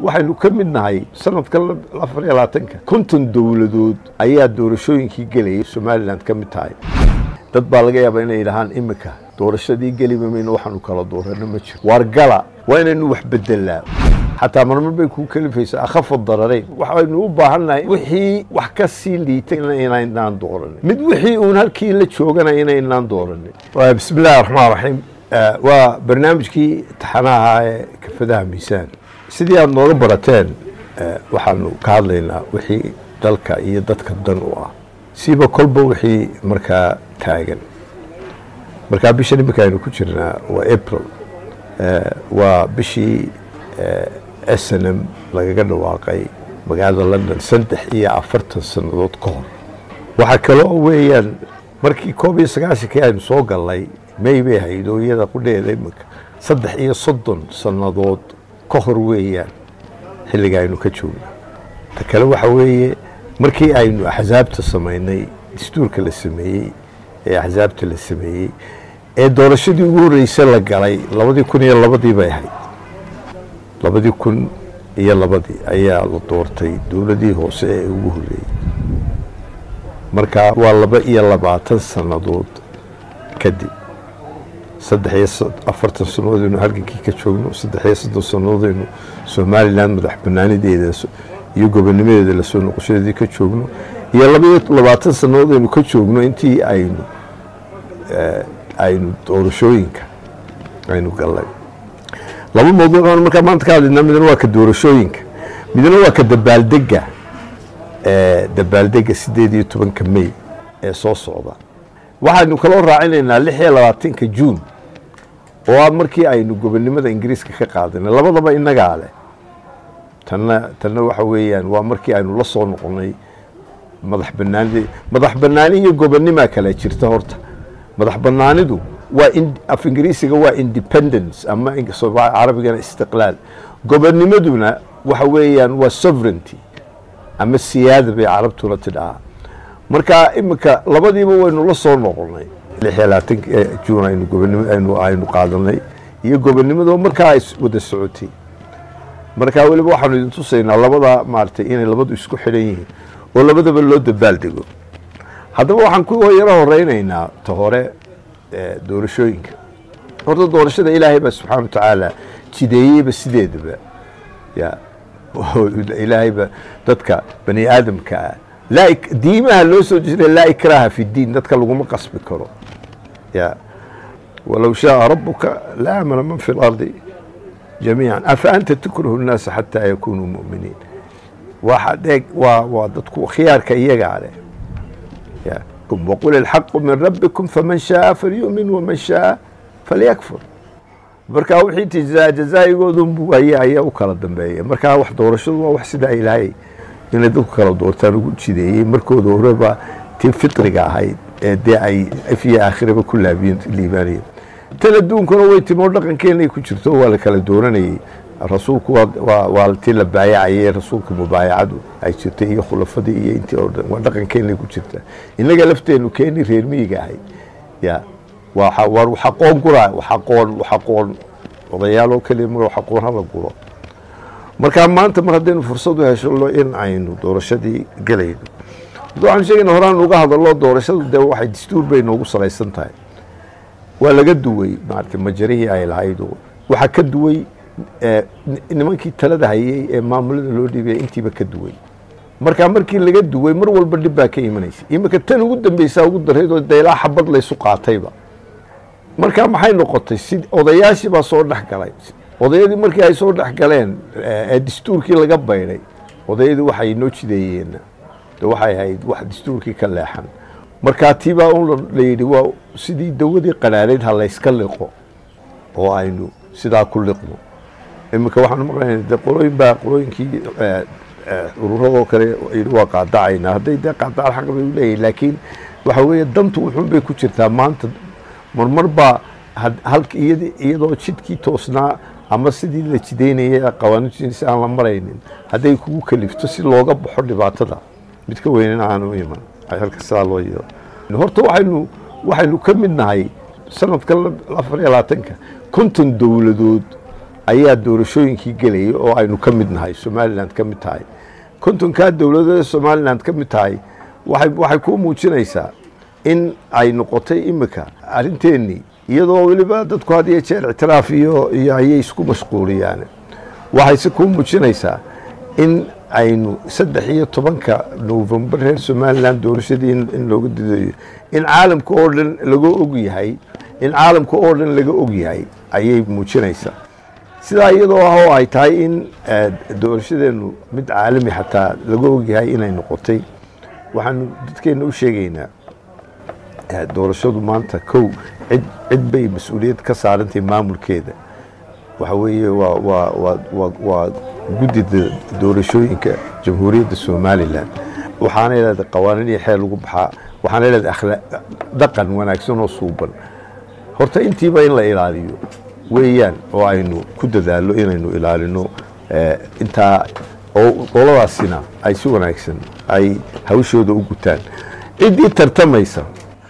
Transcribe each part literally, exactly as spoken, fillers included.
waxaynu ka midnahay sanadka ألفين وأربعة وعشرين konton dawladood ayaa doorashooyinkii galay Soomaaliland ka mid tahay dad baa laga yaabaa inay ilahan imika doorashadii galiba meena waxaanu kala dooranno ma jiro war gala waa inaynu wax bedelaa حتى مرمر بيكون كلفيس أخف الضررين وحاولنا وباهلنا وحي وحكسي اللي تجينا هنا ندورني مد وحي ونهالكي اللي تشوقنا هنا هنا ندورني. بسم الله الرحمن الرحيم. آه وبرنامج كي تحناها كفدها ميسان سيدي النور برتان آه وحنو كارلينا وحي ذلك يدتك الدنوع سيبا كلب وحي مركا تاجن مركا بيشني بكاينو كشرنا وإبريل آه وبشي آه السنم لقينا واقعي مقعد لندن سنتح إيا عفرت السنة كور وحكلوه ويان مركي كوبي سقاسي كيان سوق اللي ما يبيها يدو يدا قولي يدمك صدح إيا صدن سنة ضوط كهر ويان حلي قاينو كتشونا تكلوا حوي مركي عينو أحزابت السميني دستور كل السمي أحزابت السمي الدورشدي يقول ريسالة قالي لابد يكون يلا بدي بيها لابد يكون هي لابد أيها الدورتي دولدي هوسي وغولي مركا واللبا هي لبعتن سنادود كدي صدح يصد أفرتن سنود إنه هرجي كي كشونو صدح يصد سنود إنه سوماليلاند مدح بناني دي ده يوجو بنمير ده لسونو قشرة دي كشونو هي لابد لبعتن سنود إنه كشونو أنتي عينو عينو أورشوينك عينو قلعي لابد موضوع أنا مركب ما تكلم لأن مدينة كدور شوينك مدينة كدبال دقة دبال دقة سديد يتبان كمية صوص صعبة واحد نقول راعينا اللي حيل راتين كجون وأمريكي أي نقول لماذا إنجليز كقاعدنا لابد ما إننا قاله تنا تنا وحويا وأمريكي أي نلصون قني مذح بناني مذح بناني يقول لي ما كلا يشرتهورته مذح بناني دو وإن في إنجليزي هو independence أما إنجليزي عربي كان استقلال. قبل نمدونا وحويا وسوفرنتي أما السيادة بعربته لتدعى. مركا إمكا لبدي هو إنه لصور نقولني. لحيلاتك جونا إنه قبل إنه إنه قادرني. يقبل نمدو مركا ودا السعودي. مركا ولي بوحنا ينتصينا لبدا مارتي إن لبدا يسكو حليين ولا بدا باللود بالدقو. هذا بوحنا كوه يراه رينا تهوري doorashooyinka horta doorashada Ilaahay ba subhanahu ta'ala jideeyay ba sideedaba ya Ilaahay ba dadka bani aadamka la diimaha loo soo jiray la ikraha fi diin dadka lagu ma qasbi karo ya walaw shaa rabbuka la amana man fi al-ardi jami'an afa anta tukrihu an-nas hatta yakunu mu'minin waxadeeg waa dadku khiyaarka iyaga ale ya وقل الحق من ربكم فمن شاء فليؤمن ومن شاء فليكفر. مركا وحيتي جزاء جزاء يقولون هي هي وكاله دمبيه مركا وح دورشد وح سدا الهي ان ادوك كاله دورتان ugu jideeyay markooda horeba tii fitriga ahayd ee de ay fi aakhiraba kulaa biin liibaariyo tala duunkana way timo dhaqankeena ku jirto waa la kala dooranayay rasuulku waa tii la baayacay rasuulku mubaayacadu ay jirtay iyo khulafadii iyo intii oo dhan dhaqankeena ku jirta inaga lafteenu keenay reer miyiga ahay ya waxa war waxa qoon qura waxa qoon waxa qoon odayaalo kaliya waxa qoon haba quro marka maanta mar hadeen fursad u hesho loo in aynu doorashadii galayno doon sheegin horaan uga hadallo doorashadu de waxay dastuur bay noogu salaysan tahay waa laga duway maartii majarihi ay lahaydo waxa ka duway nimankii talada hayay ee maamulada loo dhibay intiiba ka duway marka markii laga duway mar walba dib baa ka imanaysa imanka tan ugu dambaysa ugu dareedo deelaa xabad la isu qaatayba marka maxay noqotay sid odayaashii baa soo dhax galay odayadii markii ay soo dhax galeen ee dastuurkii laga bayray odayadii waxay noo jideeyeen waxay ahayd wax dastuurkii ka leexan marka tiiba uu leeyay waa sidii dawladii qanaareed ha la iska liqo oo aynu sidaa ku liqno imka waxaan maqlaynaa qolooyin baa qolooyinkii ururada kale ay waaqa dacayna haday daqada xaq bay u leeyahay laakiin waxa weeye dantu wuxuu bay ku jirtaa maanta marmar baa halka iyadoo jidkii toosnaa ama sidii la jideynayay qawaaniinta aan la maraynin haday kugu kalifto si looga baxo dhibaatada mid ka weyn aan u iman ay halka saalo iyo horta waxaynu waxaynu ka midnahay sanadka ألفين وأربعة وعشرين ka konton dawladood ayaa doorashooyinkii galay oo aynu ka midnahay Soomaaliland ka mid tahay kontonka dawladda Soomaaliland ka mid tahay waxay waxay ku muujinaysaa in ay noqotay imika arinteeni iyadoo waliba dadku had iyo jeer ictiraafiyo iyo ay isku mashquuliyaan waxay si ku muujinaysaa in aynu saddex iyo tobanka November reer Soomaaliland doorashadii in looga diiday in caalamka oo dhan laga og yahay in caalamka oo dhan laga og yahay ayay muujinaysaa sida iyadoo ah ay tahay in doorashadeenu mid caalami xataa lagu og yahay inay noqotay waxaan dadkeena u sheegaynaa doorashadu maanta kow cid cid bay mas'uuliyad ka saarantay maamulkeeda waxa weeye waa waa waa guddiga doorashooyinka jamhuuriyadda Soomaaliland waxaana leedahay qawaaniin iyo xeel ugu baxaa waxaana leedahay akhlaaq dhaqan wanaagsan oo suuban horta intiiba in la ilaaliyo ويان وعينو كده ذا لو إنه إلى لأنه أنت أو والله عسنا أي سو ناكسن أي هوشوا ده وجودان إدي ترتمي سام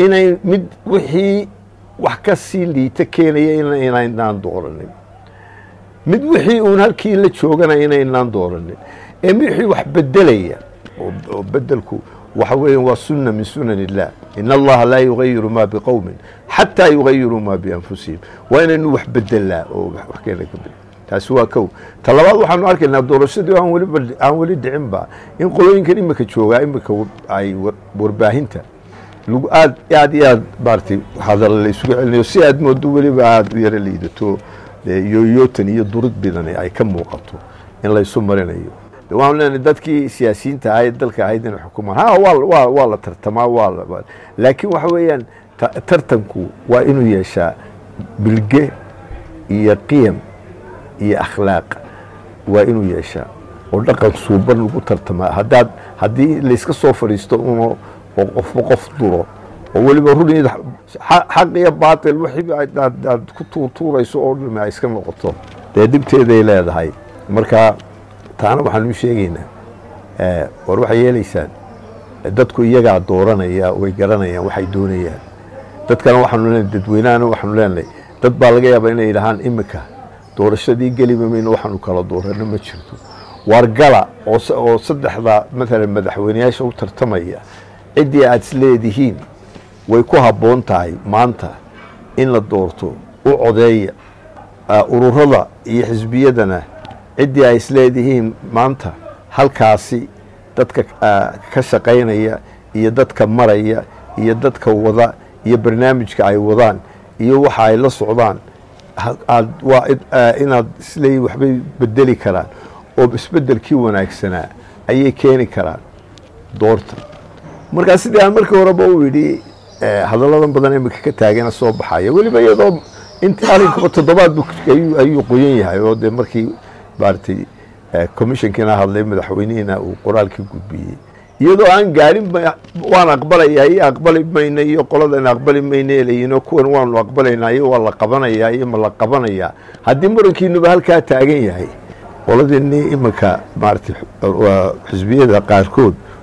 إنه مد وحي وحكسي اللي تكيني إنه إنه إنه دورني مد وحي ونهالكي اللي تشوقنا إنه إنه دورني إمحي وحبدلية وبدلكو وحوي وسنة من سنن الله إن الله لا يغير ما بقوم حتى يغيروا ما بأنفسهم وإن نوح بدلا وحكينا قبل تسوى كو طلبات وحنا نعرف إن الدراسة دي عن ولد عن ولد عمبا إن قولوا إن كريم كتشوع إن بكو أي برباهنته لو قاد قاعد قاعد بارتي هذا اللي سوق اللي يساعد مدوبلي بعد غير اللي دتو يو يوتني يضرب بدني أي كم وقته إن لا يسمرنا يو وأنا ندتكي سياسيين تعايد دلك عايدين عايد الحكومة ها والله والله والله ترتما والله لكن وحويا ترتمكو وإنه يشاء بالجه هي قيم هي أخلاق وإنه يشاء ولقد صوبر لو ترتما هذا هذه ليس كصوفر يستوونه وقف وقف دوره هو اللي بيقول حق يا باطل وحي بعد كتور طور يسوون ما يسكن القطة ده دبت هذه لا هاي مركا أنا waxaan u sheegaynaa ee war waxa yeelaysaan dadku iyaga dooranaya way garanayaan waxay doonayaan dadkan waxaan u leeyahay dadweynaana waxaan u leeyahay dad baa laga yaabaa inay yiraahdaan imika doorashadii galimayna waxaan kala dooranay ma jirto war gala oo saddexda midna madaxweynayaasha u tartamaya cidii aad isleedihiin way ku haboon tahay maanta in la doorto u codeeya ururada iyo xisbiyadana cidii ay isleedihiin maanta halkaasi dadka ka shaqeynaya iyo dadka maraya iyo dadka wada iyo barnaamijka ay wadaan iyo waxa ay la socdaan waa inaad isleey waxbay bedeli karaan oo isbedelkii wanaagsanaa ayay keeni karaan doorta marka sidii aan markii horeba u yidhi hadalladan badan ee ka taagana soo baxaya waliba iyadoo inta arinku toddobaad ayuu qoyan yahay oo de markii بارتي كوميشن كنا هذلين مدحوينينا وقرال كي قبيه يدو عن قارين وانا أقبله ياي أقبله بينه يقول أنا أقبله بينه لينو كون وان أقبله ياي والله قبنا ياي ملا قبنا ياي هدمر كينو بهالكات عين ياي والله إني إما كا بارتي وحزبية ذا قاركود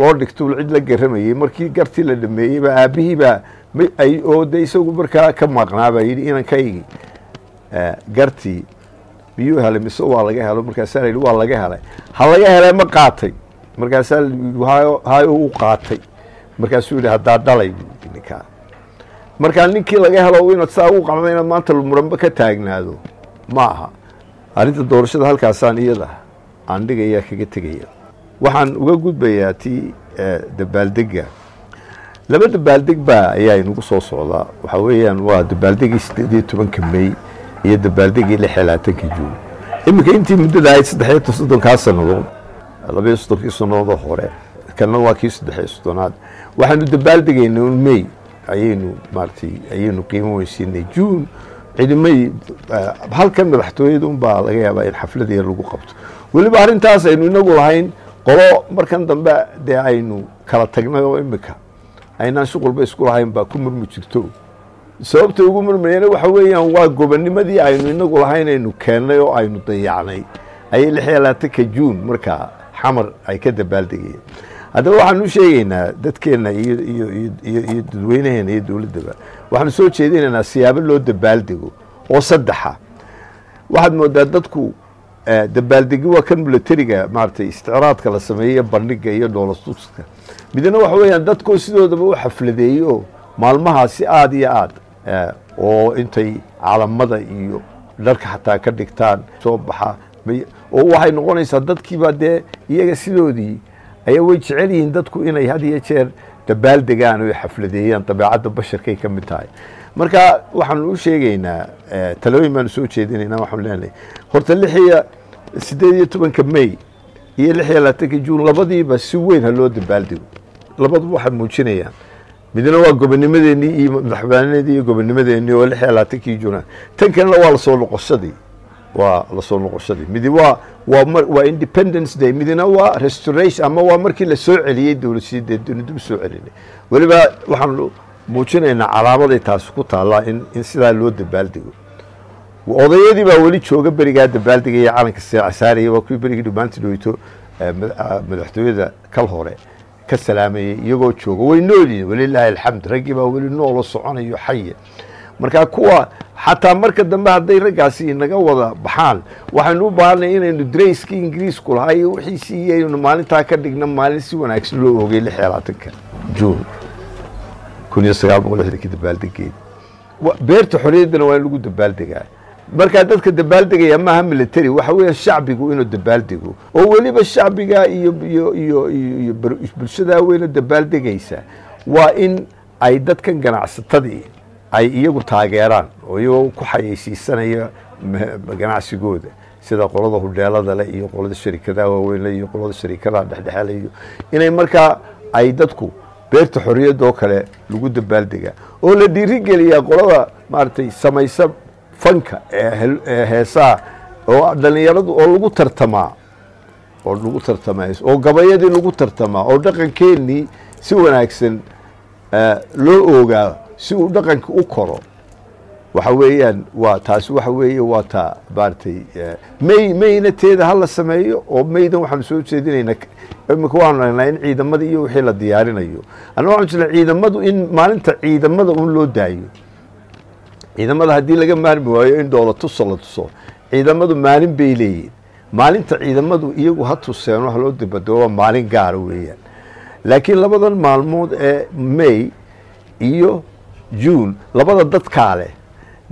ولدك تقول عدل جرمي مركي جرتي للمي بقى به بقى أي أو ديسو بركا كم مقنع بعيد إن كي جرتي بيوه هلا مسوا على جهله مركزنا اللي هو على جهله هلا جهله ما قاطي مركزنا هاي هاي هو قاطي مركزنا اللي هداد دلعي نكان مركزنا كلا جهله وين تساووا قمنا ما تلو مرمبك تاجنا هذا معها هني تدورش ده هالكاسان يده aan dhigayaa kaga tagaya waxaan uga gudbayaa tii dabaaldegga laba dabaaldeg baa ayaa inagu soo socda waxa weeyaan waa dabaaldegii siddeed iyo toban May iyo dabaaldegii lix iyo labaatan June imika intii muddada ay saddex iyo toban ka sanadood laba iyo toban sanado hore kana waa kii saddex iyo toban waxaanu dabaaldegaynaa May ayaynu maartii ayaynu qiimaynaa June عندما هل كان رحتويدون بالغياب الحفلة دي اللي قبته واللي بعدين تاسع إنه نقول هين قراء مركان دمبا ده عينه كلا تجمع وإمكا عينا شغل بس كل هين بكمل متشتو سبب تقول من منين وحوي هو قبلني ما دي عينه إنه نقول هين إنه كان له عينه ضيعني أي الحالات كجون مركا حمر أي كده بالدقيق هذا واحد من شيئنا دتكلنا يد يد يد وينه هنا يدول الدبا واحد نسوي شيئين أنا سيابل له دبالدقو وصدحه واحد مدادتكو دبالدقو وكان بالترجة مارتي استعراض كلا سمية برنجة يد ولا صوتك بدنا واحد وين دتكو سيدو دبوا حفلة ديو مال مها سعاد يعاد أو أنتي على مدى يو لرك حتى كدكتان صبحه وواحد نقول يصدق كي بعده ييجي سيدو دي أي وجه علي ندتكو إن هذه يشير تبال دجان ويحفلديان طبيعة البشر كي كم تاعي مركا وحنقول شيء جينا تلوي ما نسوت شيء ديني نما حولنا خرت اللحية سدية طبعا كمية هي اللحية لا تكجون لبضي بس وين هالو تبال دو لبض واحد موجينيا بدنا واقف إني مدني ضحباني دي واقف إني مدني واللحية لا تكجونا تكن لو على صول قصدي ولا صون قصدي مدي وا وا Independence Day مدينا وا restoration أما وا مركي للسوء اللي يدور السيد الدنيا بسوء اللي ولبا وحنلو موجنا إن علامة دي تاسكوت الله إن إن سيدا الود بالديو وقضية دي بقولي شو قبل يقعد بالديو يعانك الساعة ساري وكل بريك دوبانت دويتو مدحتوي ذا كالهوري كالسلامة يقعد شو وينولي ولله الحمد رجب وللنور الصعانة يحيي marka kuwa hatta marka dambe haday ragaasi inaga wada baxaan waxaan u baahnay inaynu dreeski ingiriisku lahaay wixii siiyay maalinta ka dhigna maalin si wanaagsan loo ogay lixaalaadka joog kun iyo sagaal boqol lixdan dabaaldegay beerta xoriyadna waa lagu dabaaldegaa marka dadka dabaaldegaa ma aha military waxa weeye shacbigu inuu dabaaldigo oo waliba shacbiga iyo iyo iyo bulshada weyn dabaaldegeeysa waa in ay dadkan ganacsatadii ay iyagu taageeraan oo iyagu ku xayeysiisanaya ganacsigooda sida qolada hudheelada leh iyo qolada shirkadaha waaweyn leh iyo qolada shirkadaha dhexdhexaadaya inay marka ay dadku beerta xorriyadoo kale lagu dabaaldegaa oo la dhiirigeliyaa qolada maartay samaysa fanka ee heesaa oo dhalinyaradu oo lagu tartamaa oo lagu tartamaa oo gabayadii lagu tartamaa oo dhaqankeennii si wanaagsan loo ogaa سو دقن كوكرو وحويان واتاس وحوي واتا بارتي مي مي نتيذا هلا سمي وميدا وحمسوت سيدينك مكوانا لين عيدا مدي وحيل الديارين ايو انا عجل عيدا مدو ان ما انت عيدا مدو ولو دايو عيدا مدو هدي لقى مالي بوايو ان دولا توصل توصل عيدا مدو مالي بيلي مالي انت عيدا مدو ايو هتوسين وحلو دبدو مالي قارويا لكن لبدا المالمود مي ايو جون لبضة دت كاله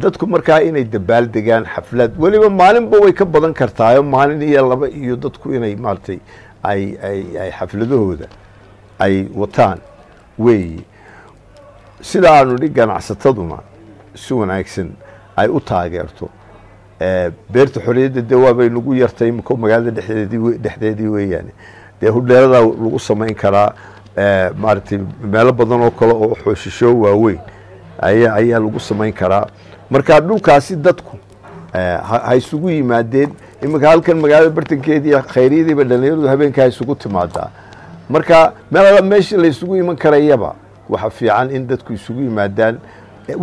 دتكم مركا إني دبال دجان حفلات ولي مالن بوي كبضن كرتايو مالن يلا بق يدتكم إني مالتي أي أي أي حفلته هذا أي وطن وي سلا نوري جان عصتضمه سو ناكسن أي أتاجرتو بيرت حريد الدواب ينقول يرتاي مكم مجال دحدي دحدي ويا يعني ده هو ده رقصة ما ينكره مالتي مال بضن وكلا وحششوا ووي ayaa ayaa lagu sameyn karaa marka dhulkaasi dadku ay isugu yimaadeen imika halkan magaalada bartankeedii khayriidii badhaleeyo habeenka ay isugu timaadaan marka meelaha meesha la isugu iman karayaba waxa fiican in dadku isugu yimaadaan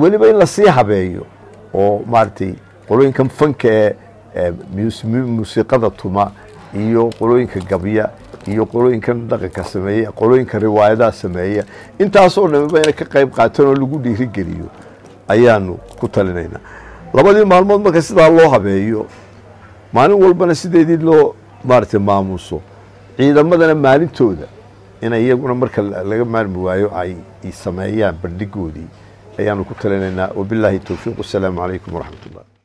waliba in la sii habeeyo oo maartay qolooyinka fanka ee muusiqada tuma iyo qolooyinka gabiya iyo qolooyinka dhaqanka sameeya qolooyinka riwaayadaha sameeya intaas oo dhanba ay ka qayb qaataan oo lagu dhiirigeliyo ayaanu ku talinaynaa labadii maalmood marka sida loo habeeyo maalin walba sideedii loo maartay maamuuso ciidamadana maalintooda in ayaguna marka laga maarmi waayo ay sameeyaan bandhigoodii ayaanu ku talinaynaa wabillahi tawfiiq assalamu alaykum wa rahmatullah